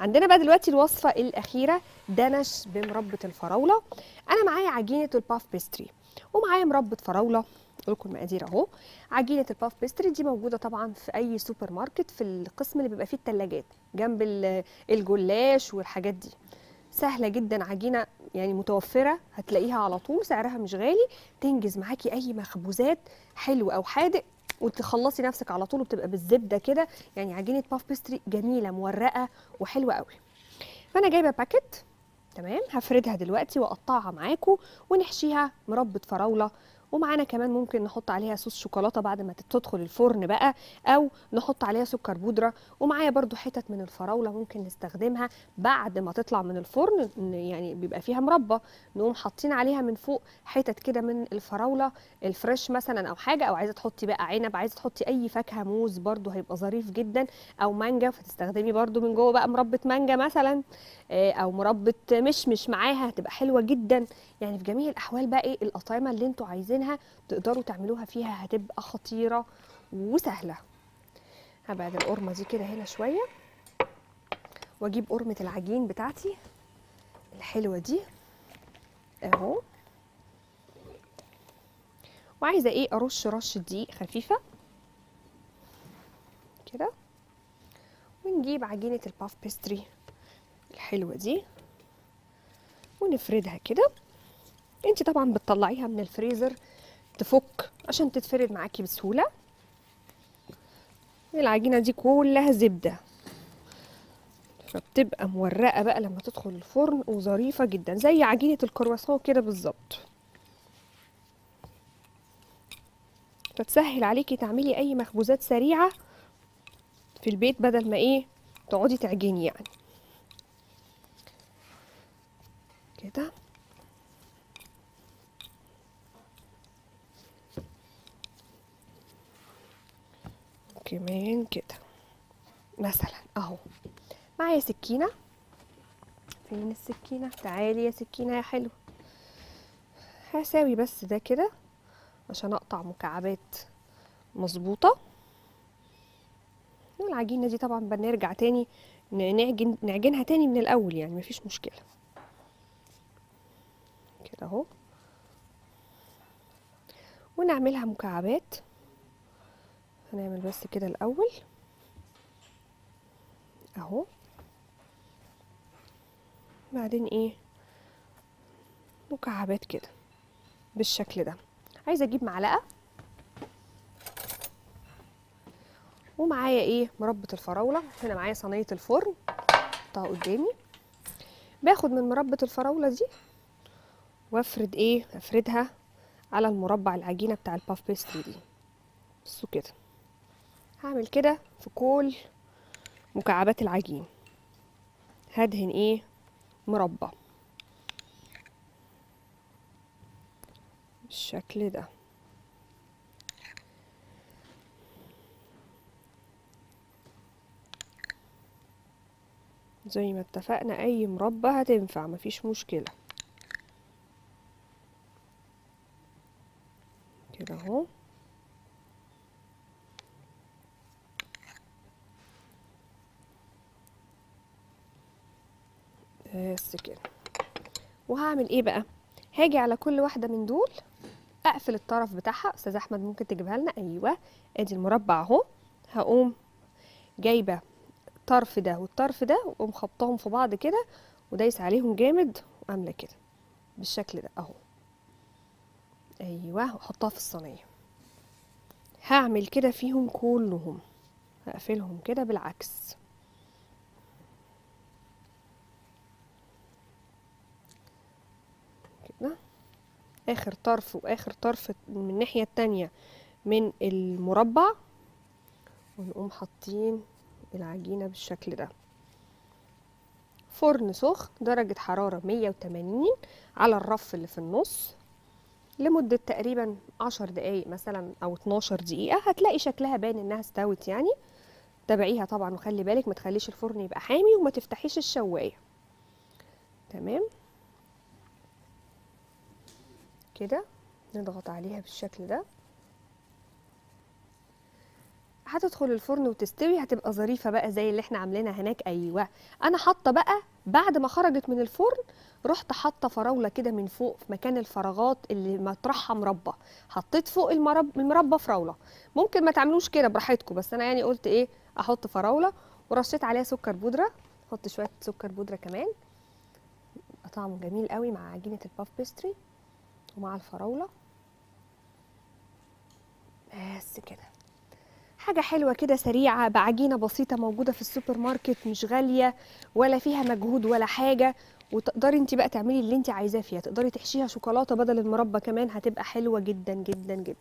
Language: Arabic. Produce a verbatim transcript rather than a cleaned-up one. عندنا بقى دلوقتي الوصفه الاخيره، دنش بمربة الفراوله. انا معايا عجينه الباف بيستري ومعايا مربة فراوله، لكم المقادير اهو. عجينه الباف بيستري دي موجوده طبعا في اي سوبر ماركت، في القسم اللي بيبقى فيه الثلاجات جنب الجلاش والحاجات دي. سهله جدا، عجينه يعني متوفره، هتلاقيها على طول، سعرها مش غالي، تنجز معاكي اي مخبوزات حلو او حادق وتخلصي نفسك على طول، وبتبقى بالزبده كده. يعني عجينه باف بيستري جميله مورقه وحلوه قوي. فانا جايبه باكت، تمام، هفردها دلوقتي واقطعها معاكم ونحشيها مربة فراوله، ومعانا كمان ممكن نحط عليها صوص شوكولاته بعد ما تدخل الفرن بقى، او نحط عليها سكر بودره. ومعايا برضو حتت من الفراوله ممكن نستخدمها بعد ما تطلع من الفرن، يعني بيبقى فيها مربى، نقوم حاطين عليها من فوق حتت كده من الفراوله الفريش مثلا او حاجه، او عايزه تحطي بقى عنب، عايزه تحطي اي فاكهه، موز برضو هيبقى ظريف جدا، او مانجا، فتستخدمي برضو من جوه بقى مربة مانجا مثلا، او مربة مشمش معاها، هتبقى حلوه جدا. يعني في جميع الاحوال بقى ايه الاطعمه اللي انتوا عايزين تقدروا تعملوها فيها، هتبقى خطيره وسهله. هبعد القرمه دي كده هنا شويه واجيب قرمه العجين بتاعتي الحلوه دي اهو، وعايزه ايه ارش رشه دقيق خفيفه كده، ونجيب عجينه الباف بيستري الحلوه دي ونفردها كده. انت طبعا بتطلعيها من الفريزر تفك عشان تتفرد معاكي بسهوله. العجينه دي كلها زبده، فبتبقى مورقه بقى لما تدخل الفرن وظريفه جدا زي عجينه الكرواسون كده بالظبط، فتسهل عليكي تعملي اي مخبوزات سريعه في البيت بدل ما ايه تقعدي تعجني يعني كده. كمان كده مثلا اهو، معايا سكينه، فين السكينه؟ تعالي يا سكينه يا حلو. هساوي بس ده كده عشان اقطع مكعبات مظبوطه. والعجينه دي طبعا بنرجع تاني نعجن نعجنها تاني من الاول، يعني مفيش مشكله كده اهو، ونعملها مكعبات. هنعمل بس كده الاول اهو، بعدين ايه مكعبات كده بالشكل ده. عايزه اجيب معلقه، ومعايا ايه مربة الفراوله هنا، معايا صينيه الفرن حطها قدامي، باخد من مربة الفراوله دي وافرد ايه افردها على المربع العجينه بتاع الباف بيستري دي. بصوا كده، هعمل كده في كل مكعبات العجين، هدهن ايه مربى بالشكل ده. زي ما اتفقنا اي مربى هتنفع مفيش مشكلة كده اهو. بس كده، وهعمل ايه بقى؟ هاجي على كل واحده من دول اقفل الطرف بتاعها. استاذ احمد ممكن تجيبها لنا؟ ايوه، ادي المربع اهو. هقوم جايبه الطرف ده والطرف ده، واقوم خبطهم في بعض كده ودايس عليهم جامد، وعامله كده بالشكل ده اهو. ايوه، واحطها في الصينيه. هعمل كده فيهم كلهم، هقفلهم كده بالعكس اخر طرف واخر طرف من الناحيه التانيه من المربع، ونقوم حاطين العجينه بالشكل ده. فرن سخن درجه حراره مية وتمانين على الرف اللي في النص لمده تقريبا عشر دقائق مثلا او اتناشر دقيقه، هتلاقي شكلها باين انها استوت يعني. تابعيها طبعا، وخلي بالك ما تخليش الفرن يبقى حامي، وما تفتحيش الشوايه، تمام كده. نضغط عليها بالشكل ده. هتدخل الفرن وتستوي، هتبقى ظريفه بقى زي اللي احنا عاملينها هناك. ايوه انا حاطه بقى بعد ما خرجت من الفرن رحت حاطه فراوله كده من فوق في مكان الفراغات اللي مطرحها مربى، حطيت فوق المرب... المربى فراوله. ممكن ما تعملوش كده، براحتكم، بس انا يعني قلت ايه احط فراوله ورشيت عليها سكر بودره. احط شويه سكر بودره كمان، يبقى طعمه جميل قوي مع عجينه الباف بيستري ومع الفراوله. بس كده حاجه حلوه كده سريعه بعجينه بسيطه موجوده في السوبر ماركت، مش غاليه ولا فيها مجهود ولا حاجه، وتقدري انت بقى تعملي اللي انت عايزاه فيها. تقدري تحشيها شوكولاته بدل المربى كمان، هتبقى حلوه جدا جدا جدا.